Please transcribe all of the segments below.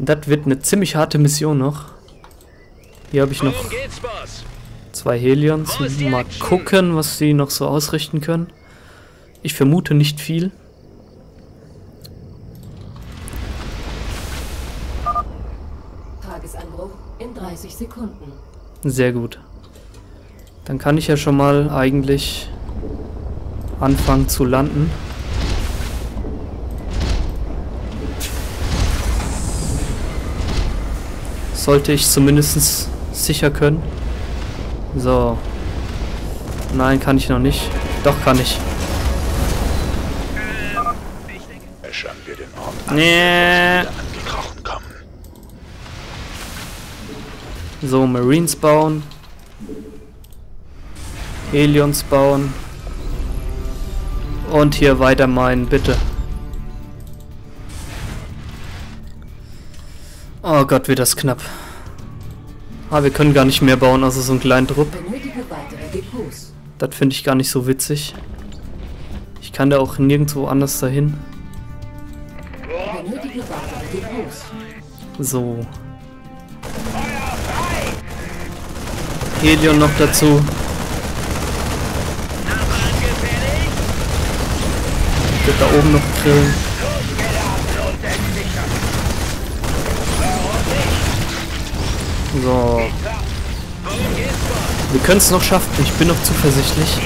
Das wird eine ziemlich harte Mission noch. Hier habe ich noch zwei Helions. Mal gucken, was sie noch so ausrichten können. Ich vermute nicht viel. Tagesanbruch in 30 Sekunden. Sehr gut. Dann kann ich ja schon mal eigentlich anfangen zu landen. Sollte ich zumindest sicher können. So. Nein, kann ich noch nicht. Doch, kann ich. Nee. So, Marines bauen. Helions bauen. Und hier weiter meinen, bitte. Oh Gott, wird das knapp. Ah, wir können gar nicht mehr bauen, also so einen kleinen Trupp. Das finde ich gar nicht so witzig. Ich kann da auch nirgendwo anders dahin. So. Helion noch dazu. Wird da oben noch grillen. So. Wir können es noch schaffen. Ich bin noch zuversichtlich.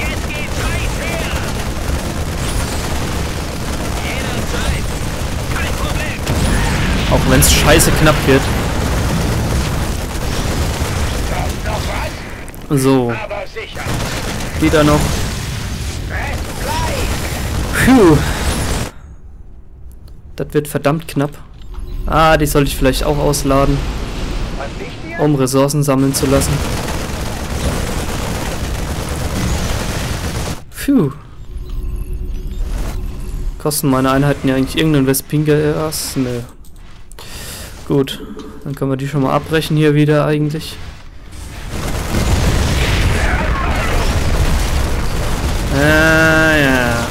Auch wenn es scheiße knapp wird. So. Die da noch. Puh. Das wird verdammt knapp. Ah, die sollte ich vielleicht auch ausladen. Um Ressourcen sammeln zu lassen. Puh. Kosten meine Einheiten ja eigentlich irgendeinen Westpinger erst? Nö. Gut. Dann können wir die schon mal abbrechen hier wieder eigentlich. Ja.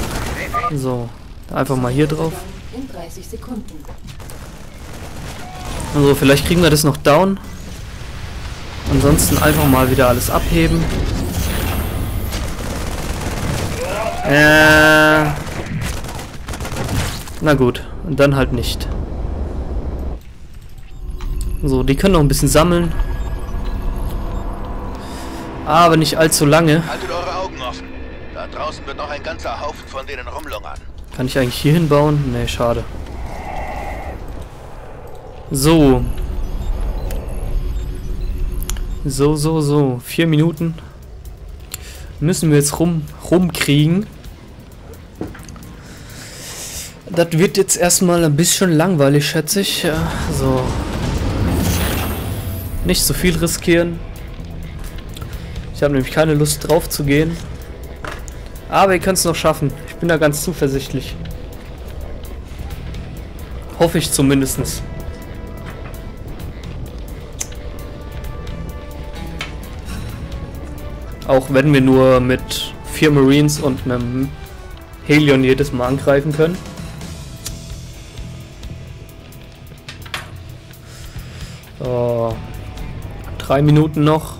So. Einfach mal hier drauf. In 30 Sekunden. Also vielleicht kriegen wir das noch down. Ansonsten einfach mal wieder alles abheben. Na gut. Und dann halt nicht. So, die können noch ein bisschen sammeln. Aber nicht allzu lange. Haltet eure Augen offen. Da draußen wird noch ein ganzer Haufen von denen rumlungern. Kann ich eigentlich hier hinbauen? Ne, schade. So. So. 4 Minuten. Müssen wir jetzt rumkriegen. Das wird jetzt erstmal ein bisschen langweilig, schätze ich. Ja, so. Nicht so viel riskieren. Ich habe nämlich keine Lust drauf zu gehen. Aber ihr könnt es noch schaffen. Ich bin da ganz zuversichtlich. Hoffe ich zumindest. Auch wenn wir nur mit 4 Marines und einem Helion jedes Mal angreifen können. So. 3 Minuten noch.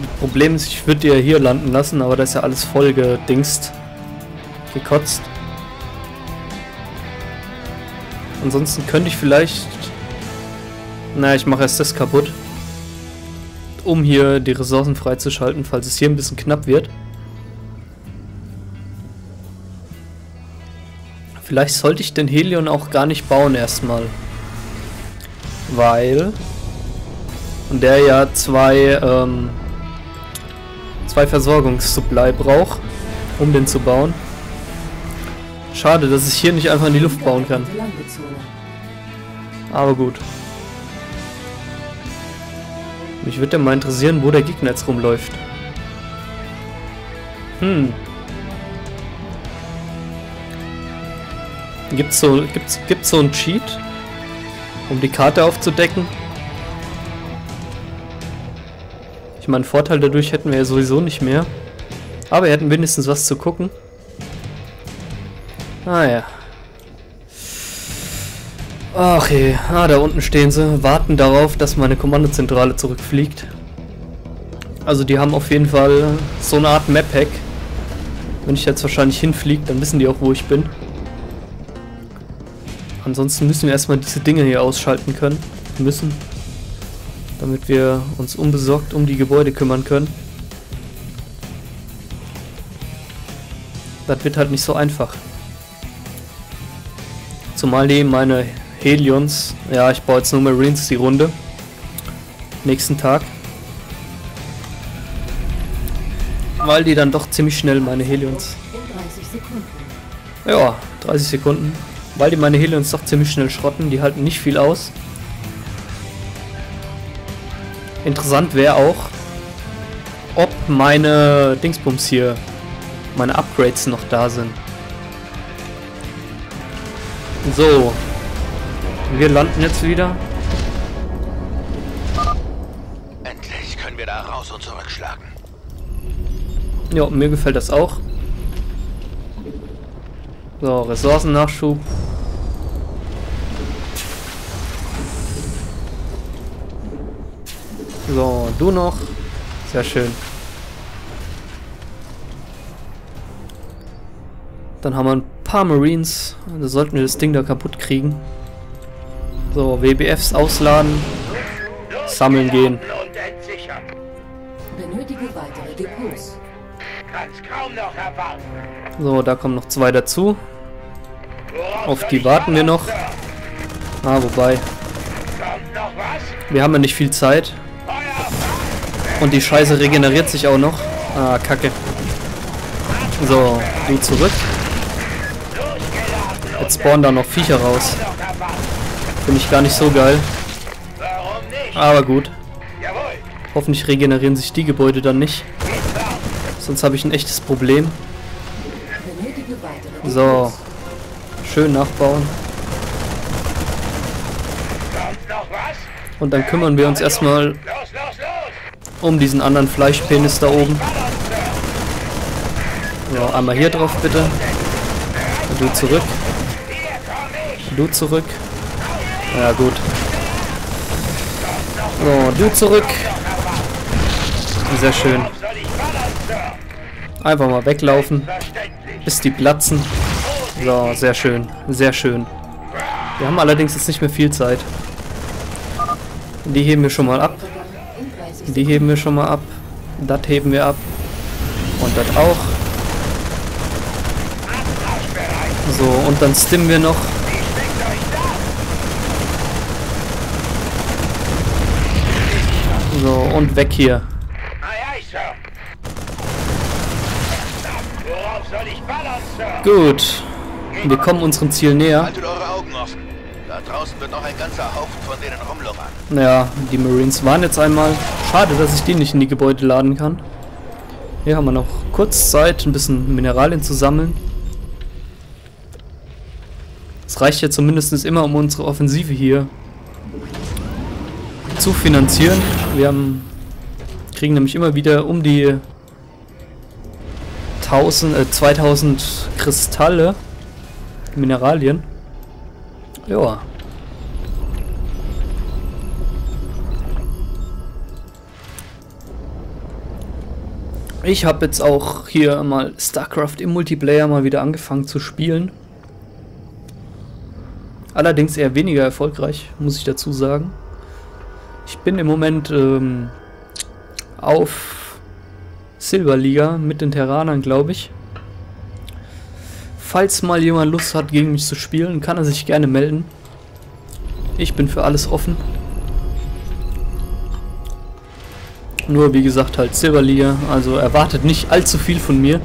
Das Problem ist, ich würde die ja hier landen lassen, aber das ist ja alles voll gedingst. Gekotzt. Ansonsten könnte ich vielleicht... Naja, ich mache erst das kaputt. Um hier die Ressourcen freizuschalten, falls es hier ein bisschen knapp wird. Vielleicht sollte ich den Helion auch gar nicht bauen erstmal. Weil... Und der ja zwei Versorgungssupply braucht, um den zu bauen. Schade, dass ich hier nicht einfach in die Luft bauen kann. Aber gut. Mich würde ja mal interessieren, wo der Gegner jetzt rumläuft. Gibt's so einen Cheat, um die Karte aufzudecken? Ich meine, Vorteil dadurch hätten wir ja sowieso nicht mehr. Aber wir hätten wenigstens was zu gucken. Ah ja. Ach je, da unten stehen sie, warten darauf, dass meine Kommandozentrale zurückfliegt. Also die haben auf jeden Fall so eine Art Map-Hack. Wenn ich jetzt wahrscheinlich hinfliege, dann wissen die auch, wo ich bin. Ansonsten müssen wir erstmal diese Dinge hier ausschalten können, damit wir uns unbesorgt um die Gebäude kümmern können. Das wird halt nicht so einfach. Zumal die meine Helions, ja, ich baue jetzt nur Marines die Runde. Nächsten Tag. Weil die dann doch ziemlich schnell meine Helions. Ja, 30 Sekunden. Weil die meine Helions doch ziemlich schnell schrotten, die halten nicht viel aus. Interessant wäre auch, ob meine Dingsbums hier, meine Upgrades noch da sind. So, wir landen jetzt wieder. Endlich können wir da raus und zurückschlagen. Ja, mir gefällt das auch. So, Ressourcennachschub. So, du noch. Sehr schön. Dann haben wir ein paar Marines. Da sollten wir das Ding da kaputt kriegen. So, WBFs ausladen. Sammeln gehen. Benötige weitere Depots. Kann's kaum noch erwarten. So, da kommen noch zwei dazu. Auf die warten wir noch. Wobei. Wir haben ja nicht viel Zeit. Und die Scheiße regeneriert sich auch noch. Kacke. So, du zurück. Jetzt spawnen da noch Viecher raus. Finde ich gar nicht so geil. Aber gut. Hoffentlich regenerieren sich die Gebäude dann nicht. Sonst habe ich ein echtes Problem. So. Schön nachbauen. Und dann kümmern wir uns erstmal um diesen anderen Fleischpenis da oben. Ja, einmal hier drauf bitte. Du zurück. Du zurück. Ja, gut. So, du zurück. Sehr schön. Einfach mal weglaufen, bis die platzen. So, sehr schön. Sehr schön. Wir haben allerdings jetzt nicht mehr viel Zeit. Die heben wir schon mal ab. Die heben wir schon mal ab. Das heben wir ab. Und das auch. So, und dann stimmen wir noch. So, und weg hier. Gut. Wir kommen unserem Ziel näher. Haltet eure Augen offen. Da draußen wird noch ein ganzer Haufen von denen rumlungern. Naja, die Marines waren jetzt einmal. Schade, dass ich die nicht in die Gebäude laden kann. Hier haben wir noch kurz Zeit, ein bisschen Mineralien zu sammeln. Das reicht ja zumindest immer, um unsere Offensive hier zu finanzieren. Wir kriegen nämlich immer wieder um die 2000 Kristalle, Mineralien. Ja. Ich habe jetzt auch hier mal StarCraft im Multiplayer mal wieder angefangen zu spielen. Allerdings eher weniger erfolgreich, muss ich dazu sagen. Ich bin im Moment auf Silberliga mit den Terranern, glaube ich. Falls mal jemand Lust hat, gegen mich zu spielen, kann er sich gerne melden. Ich bin für alles offen. Nur wie gesagt halt Silberliga, also erwartet nicht allzu viel von mir.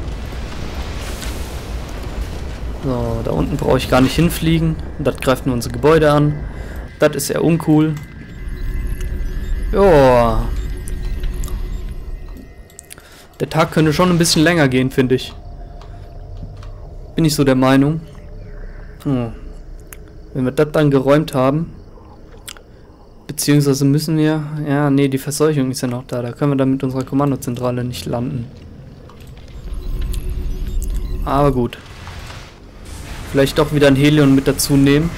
So, da unten brauche ich gar nicht hinfliegen. Das greift nur unsere Gebäude an. Das ist eher uncool. Joa. Der Tag könnte schon ein bisschen länger gehen, finde ich. Bin ich so der Meinung. Wenn wir das dann geräumt haben. Beziehungsweise müssen wir... Ja, nee, die Verseuchung ist ja noch da. Da können wir dann mit unserer Kommandozentrale nicht landen. Aber gut. Vielleicht doch wieder ein Helion mit dazu nehmen.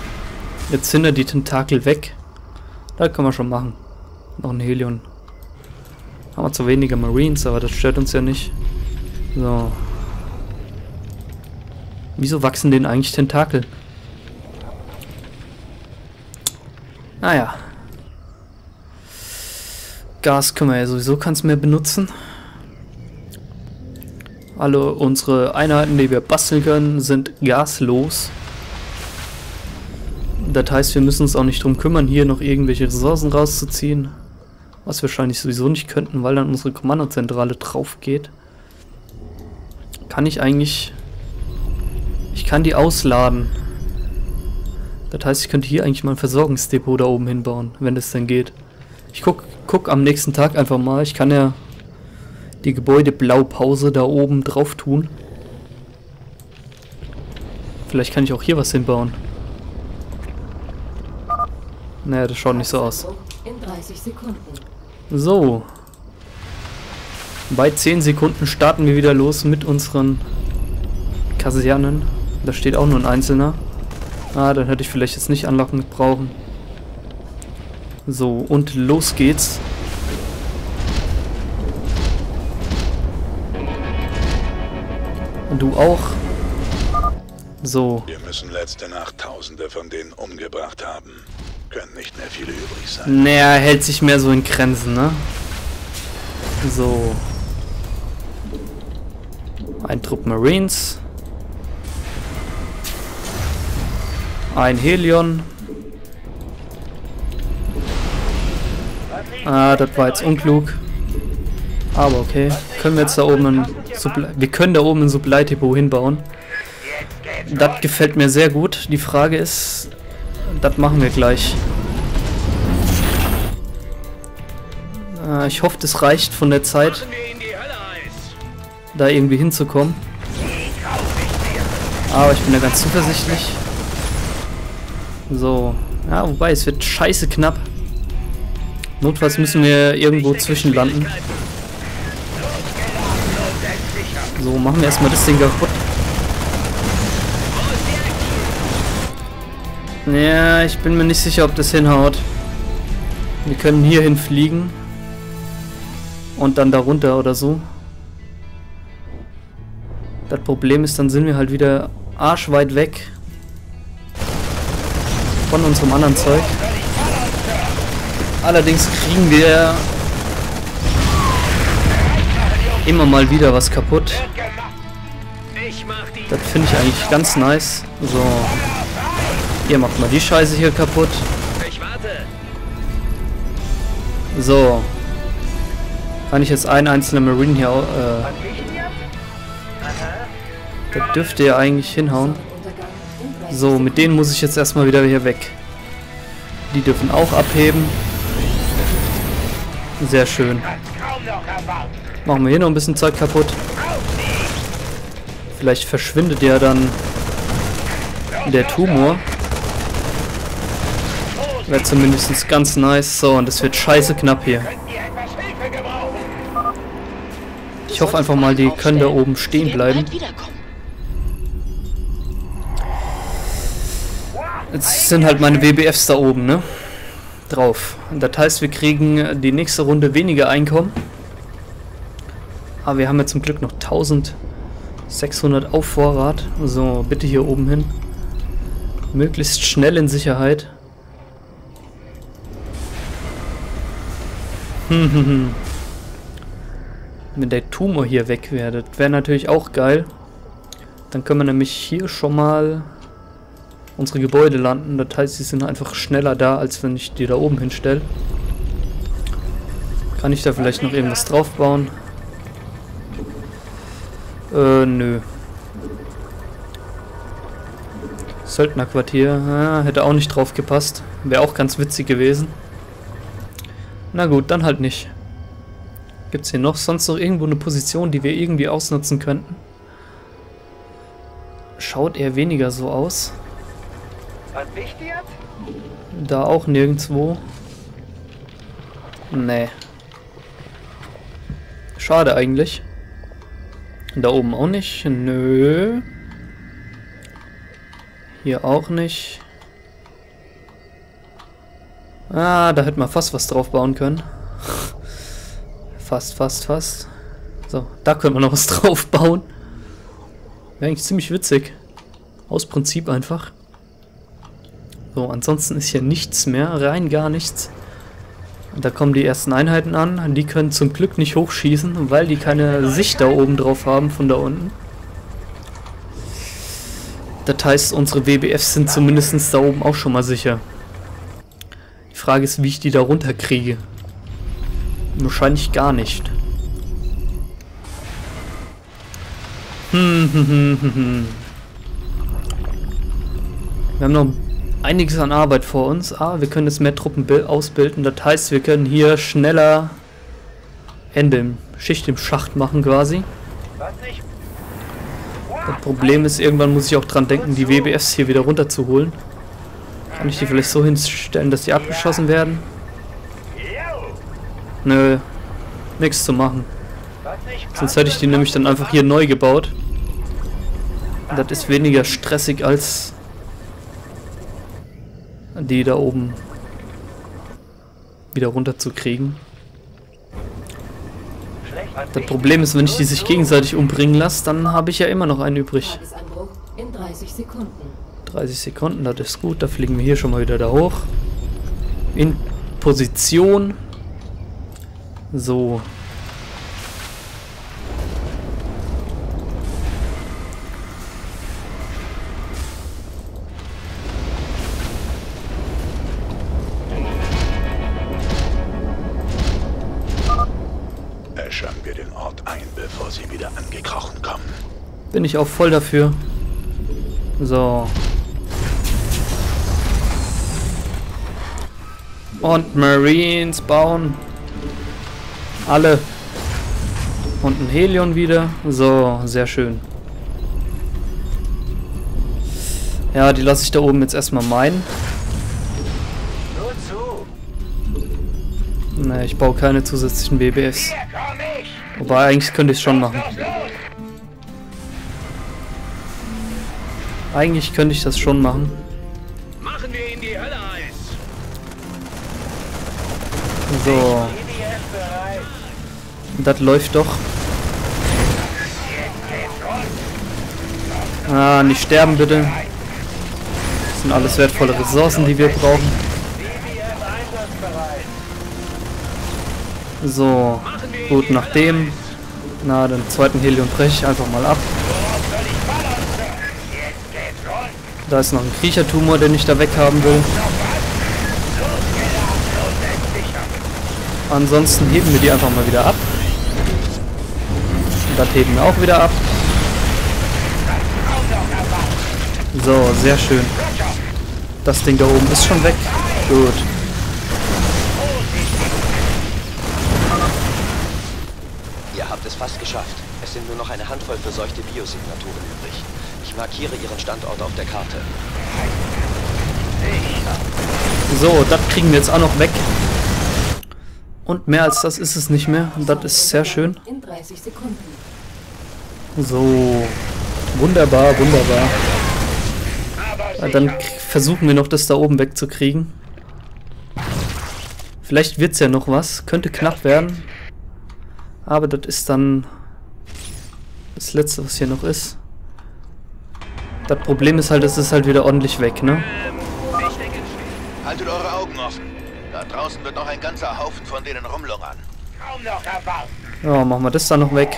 Jetzt sind ja die Tentakel weg. Da können wir schon machen. Noch ein Helion. Haben wir zwar weniger Marines, aber das stört uns ja nicht. So. Wieso wachsen denen eigentlich Tentakel? Naja. Gas können wir ja sowieso kann's mehr benutzen. Alle unsere Einheiten, die wir basteln können, sind gaslos. Das heißt, wir müssen uns auch nicht drum kümmern, hier noch irgendwelche Ressourcen rauszuziehen. Was wir wahrscheinlich sowieso nicht könnten, weil dann unsere Kommandozentrale drauf geht. Kann ich eigentlich... Ich kann die ausladen. Das heißt, ich könnte hier eigentlich mal ein Versorgungsdepot da oben hinbauen, wenn das denn geht. Ich guck am nächsten Tag einfach mal. Ich kann ja die Gebäudeblaupausepause da oben drauf tun. Vielleicht kann ich auch hier was hinbauen. Naja, das schaut nicht so aus. So. Bei 10 Sekunden starten wir wieder los mit unseren Kasernen. Da steht auch nur ein Einzelner. Ah, dann hätte ich vielleicht jetzt nicht anlocken brauchen. So, und los geht's. Und du auch. So. Wir müssen letzte Nacht Tausende von denen umgebracht haben. Können nicht mehr viele übrig sein. Naja, hält sich mehr so in Grenzen, ne? So. Ein Trupp Marines. Ein Helion. Ah, das war jetzt unklug. Aber okay. Können wir jetzt da oben ein Supply... Wir können da oben ein Supply-Depot hinbauen. Das gefällt mir sehr gut. Die Frage ist... Das machen wir gleich. Ich hoffe, das reicht von der Zeit, da irgendwie hinzukommen. Aber ich bin da ganz zuversichtlich. So. Ja, wobei, es wird scheiße knapp. Notfalls müssen wir irgendwo zwischenlanden. So, machen wir erstmal das Ding kaputt. Ja, ich bin mir nicht sicher, ob das hinhaut. Wir können hier hinfliegen. Und dann darunter oder so. Das Problem ist, dann sind wir halt wieder arschweit weg. Von unserem anderen Zeug. Allerdings kriegen wir immer mal wieder was kaputt. Das finde ich eigentlich ganz nice. So. Ihr macht mal die Scheiße hier kaputt. Ich warte. So. Kann ich jetzt einen einzelnen Marine hier... Das dürfte ja eigentlich hinhauen. So, mit denen muss ich jetzt erstmal wieder hier weg. Die dürfen auch abheben. Sehr schön. Machen wir hier noch ein bisschen Zeug kaputt. Vielleicht verschwindet ja dann der Tumor. Wäre zumindest ganz nice. So, und es wird scheiße knapp hier. Ich hoffe einfach mal, die können da oben stehen bleiben. Jetzt sind halt meine WBFs da oben, ne? Drauf. Und das heißt, wir kriegen die nächste Runde weniger Einkommen. Aber wir haben ja zum Glück noch 1600 auf Vorrat. So, bitte hier oben hin. Möglichst schnell in Sicherheit. Wenn der Tumor hier weg wäre, das wäre natürlich auch geil. Dann können wir nämlich hier schon mal unsere Gebäude landen. Das heißt, sie sind einfach schneller da, als wenn ich die da oben hinstelle. Kann ich da vielleicht noch irgendwas drauf bauen? Nö. Söldnerquartier. Ah, hätte auch nicht drauf gepasst. Wäre auch ganz witzig gewesen. Na gut, dann halt nicht. Gibt's hier noch sonst noch irgendwo eine Position, die wir irgendwie ausnutzen könnten? Schaut eher weniger so aus. Da auch nirgendwo. Nee. Schade eigentlich. Da oben auch nicht. Nö. Hier auch nicht. Ah, da hätten wir fast was drauf bauen können. Fast. So, da können wir noch was drauf bauen. Wäre eigentlich ziemlich witzig. Aus Prinzip einfach. So, ansonsten ist hier nichts mehr. Rein gar nichts. Und da kommen die ersten Einheiten an. Die können zum Glück nicht hochschießen, weil die keine Sicht da oben drauf haben von da unten. Das heißt, unsere WBFs sind zumindest da oben auch schon mal sicher. Die Frage ist, wie ich die da runter kriege. Wahrscheinlich gar nicht. Wir haben noch einiges an Arbeit vor uns. Ah, wir können jetzt mehr Truppen ausbilden. Das heißt, wir können hier schneller Ende im Schicht im Schacht machen quasi. Das Problem ist, irgendwann muss ich auch dran denken, die WBFs hier wieder runterzuholen. Kann ich die vielleicht so hinstellen, dass die abgeschossen werden? Nö, nichts zu machen. Sonst hätte ich die nämlich dann einfach hier neu gebaut. Und das ist weniger stressig als die da oben wieder runterzukriegen. Das Problem ist, wenn ich die sich gegenseitig umbringen lasse, dann habe ich ja immer noch einen übrig. 30 Sekunden, das ist gut. Da fliegen wir hier schon mal wieder da hoch. In Position. So. Äschern wir den Ort ein, bevor sie wieder angekrochen kommen. Bin ich auch voll dafür. So. Und Marines bauen. Alle. Und ein Helion wieder. So, sehr schön. Ja, die lasse ich da oben jetzt erstmal meinen. Ne, ich baue keine zusätzlichen BBS. Wobei, eigentlich könnte ich es schon machen. Eigentlich könnte ich das schon machen. Machen wir in die Hölle Eis. So. Das läuft doch. Ah, nicht sterben bitte. Das sind alles wertvolle Ressourcen, die wir brauchen. So, gut, nachdem. Na, den zweiten Helium brech ich einfach mal ab. Da ist noch ein Kriechertumor, den ich da weghaben will. Ansonsten heben wir die einfach mal wieder ab. Das heben wir auch wieder ab. So, sehr schön. Das Ding da oben ist schon weg. Gut. Ihr habt es fast geschafft. Es sind nur noch eine Handvoll verseuchte Biosignaturen übrig. Ich markiere ihren Standort auf der Karte. So, das kriegen wir jetzt auch noch weg. Und mehr als das ist es nicht mehr. Und das ist sehr schön. So. Wunderbar, wunderbar. Ja, dann versuchen wir noch, das da oben wegzukriegen. Vielleicht wird es ja noch was. Könnte knapp werden. Aber das ist dann das Letzte, was hier noch ist. Das Problem ist halt, es ist halt wieder ordentlich weg, ne? Haltet eure Augen offen. Da draußen wird noch ein ganzer Haufen von denen rumlungern. Kaum noch erwarten. Ja, machen wir das dann noch weg.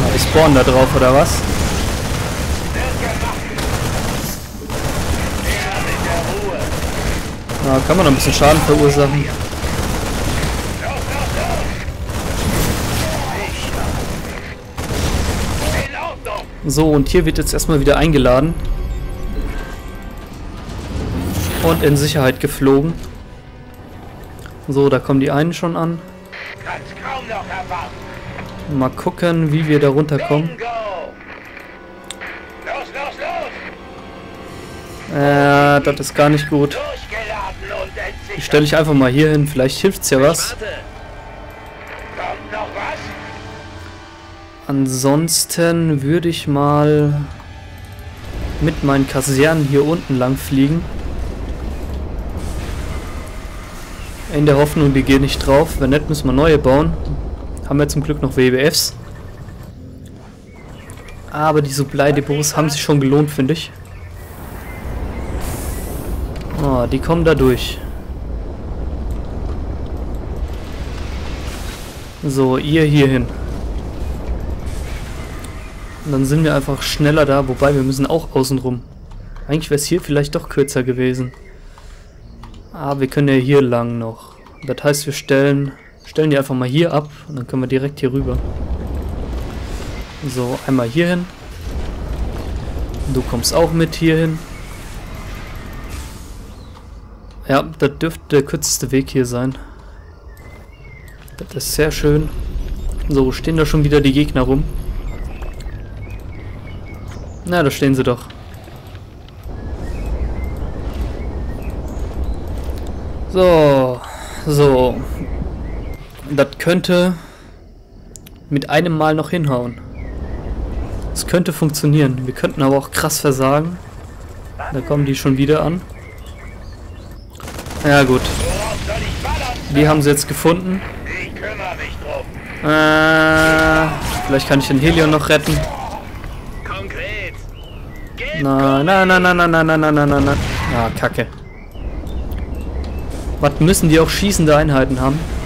Na, die spawnen da drauf, oder was? Na, kann man noch ein bisschen Schaden verursachen. So, und hier wird jetzt erstmal wieder eingeladen. Und in Sicherheit geflogen. So, da kommen die einen schon an. Mal gucken, wie wir da runterkommen. Das ist gar nicht gut. Ich stelle dich einfach mal hier hin, vielleicht hilft's ja was. Ansonsten würde ich mal mit meinen Kasernen hier unten lang fliegen. In der Hoffnung, die gehen nicht drauf. Wenn nicht, müssen wir neue bauen. Haben wir zum Glück noch WBFs. Aber die Supply-Depots haben sich schon gelohnt, finde ich. Oh, die kommen da durch. So, ihr hier hin. Und dann sind wir einfach schneller da, wobei wir müssen auch außen rum. Eigentlich wäre es hier vielleicht doch kürzer gewesen. Aber wir können ja hier lang noch. Das heißt, wir stellen die einfach mal hier ab und dann können wir direkt hier rüber. So, einmal hier hin. Du kommst auch mit hier hin. Ja, das dürfte der kürzeste Weg hier sein. Das ist sehr schön. So, stehen da schon wieder die Gegner rum. Na, da stehen sie doch. So, so. Das könnte mit einem Mal noch hinhauen. Es könnte funktionieren. Wir könnten aber auch krass versagen. Da kommen die schon wieder an. Ja gut. Die haben sie jetzt gefunden. Vielleicht kann ich den Helion noch retten. Nein, nein, nein, nein, nein, nein, nein, nein, nein, nein. Ah, Kacke. Was müssen die auch schießende Einheiten haben?